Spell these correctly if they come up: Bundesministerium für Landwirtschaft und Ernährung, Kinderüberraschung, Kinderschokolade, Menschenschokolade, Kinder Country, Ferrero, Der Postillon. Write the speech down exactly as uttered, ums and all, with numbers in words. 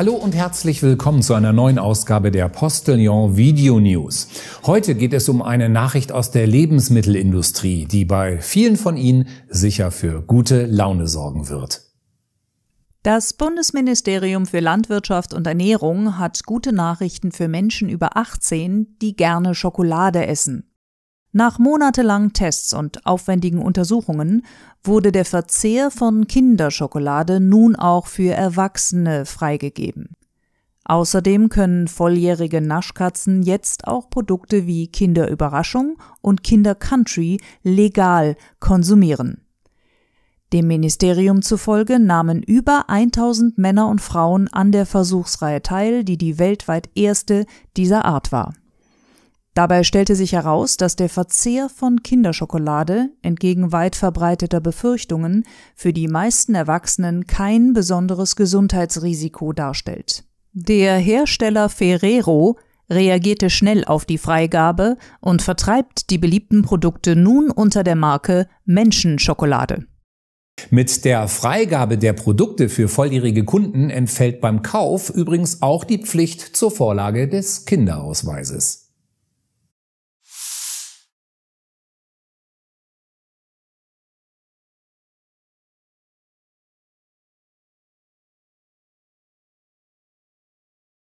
Hallo und herzlich willkommen zu einer neuen Ausgabe der Postillon Video News. Heute geht es um eine Nachricht aus der Lebensmittelindustrie, die bei vielen von Ihnen sicher für gute Laune sorgen wird. Das Bundesministerium für Landwirtschaft und Ernährung hat gute Nachrichten für Menschen über achtzehn, die gerne Schokolade essen. Nach monatelangen Tests und aufwendigen Untersuchungen wurde der Verzehr von Kinderschokolade nun auch für Erwachsene freigegeben. Außerdem können volljährige Naschkatzen jetzt auch Produkte wie Kinderüberraschung und Kinder Country legal konsumieren. Dem Ministerium zufolge nahmen über tausend Männer und Frauen an der Versuchsreihe teil, die die weltweit erste dieser Art war. Dabei stellte sich heraus, dass der Verzehr von Kinderschokolade, entgegen weit verbreiteter Befürchtungen, für die meisten Erwachsenen kein besonderes Gesundheitsrisiko darstellt. Der Hersteller Ferrero reagierte schnell auf die Freigabe und vertreibt die beliebten Produkte nun unter der Marke Menschenschokolade. Mit der Freigabe der Produkte für volljährige Kunden entfällt beim Kauf übrigens auch die Pflicht zur Vorlage des Kinderausweises.